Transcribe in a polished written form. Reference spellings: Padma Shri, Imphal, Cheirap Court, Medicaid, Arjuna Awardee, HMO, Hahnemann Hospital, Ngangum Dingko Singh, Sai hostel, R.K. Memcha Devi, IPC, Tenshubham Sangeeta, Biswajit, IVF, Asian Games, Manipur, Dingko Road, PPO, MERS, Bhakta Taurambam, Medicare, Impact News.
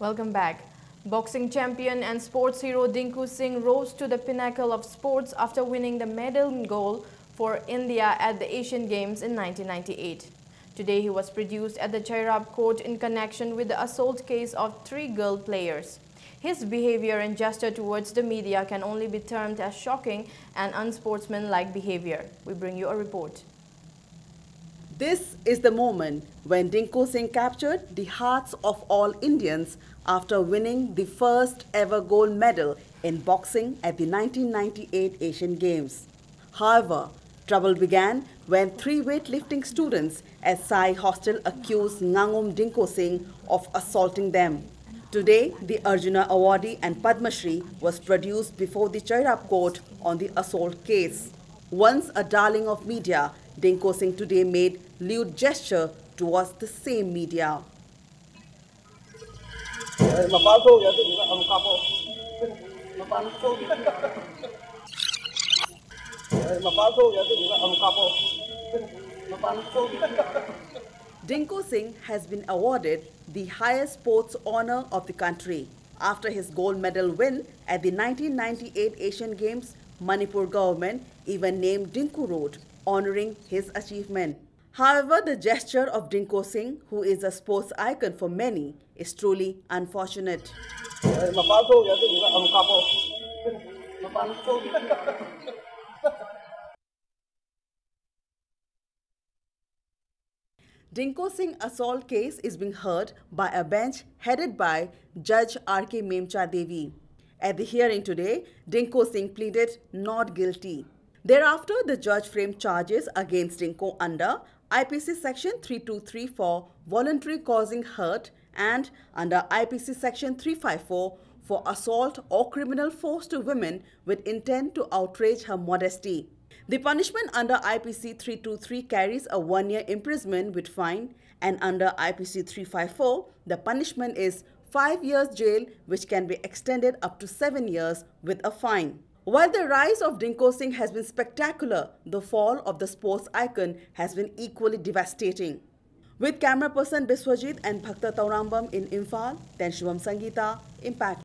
Welcome back. Boxing champion and sports hero Dingko Singh rose to the pinnacle of sports after winning the medal gold for India at the Asian Games in 1998. Today he was produced at the Cheirap Court in connection with the assault case of three girl players. His behavior and gesture towards the media can only be termed as shocking and unsportsmanlike behavior. We bring you a report. This is the moment when Dingko Singh captured the hearts of all Indians after winning the first ever gold medal in boxing at the 1998 Asian Games. However, trouble began when three weightlifting students at Sai Hostel accused Ngangum Dingko Singh of assaulting them. Today, the Arjuna Awardee and Padma Shri was produced before the Cheirap Court on the assault case. Once a darling of media, Dingko Singh today made lewd gesture towards the same media. Dingko Singh has been awarded the highest sports honor of the country after his gold medal win at the 1998 Asian Games. Manipur government even named Dingko Road, honoring his achievement. However, the gesture of Dingko Singh, who is a sports icon for many, is truly unfortunate. Dingko Singh assault case is being heard by a bench headed by Judge R.K. Memcha Devi. At the hearing today, Dingko Singh pleaded not guilty. Thereafter, the judge framed charges against Dingko under IPC section 323 for voluntary causing hurt and under IPC section 354 for assault or criminal force to women with intent to outrage her modesty. The punishment under IPC 323 carries a 1-year imprisonment with fine, and under IPC 354, the punishment is 5 years jail, which can be extended up to 7 years with a fine. While the rise of Dingko Singh has been spectacular, the fall of the sports icon has been equally devastating. With camera person Biswajit and Bhakta Taurambam in Imphal, Tenshubham Sangeeta, Impact.